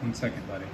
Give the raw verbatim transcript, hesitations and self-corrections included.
One second, buddy.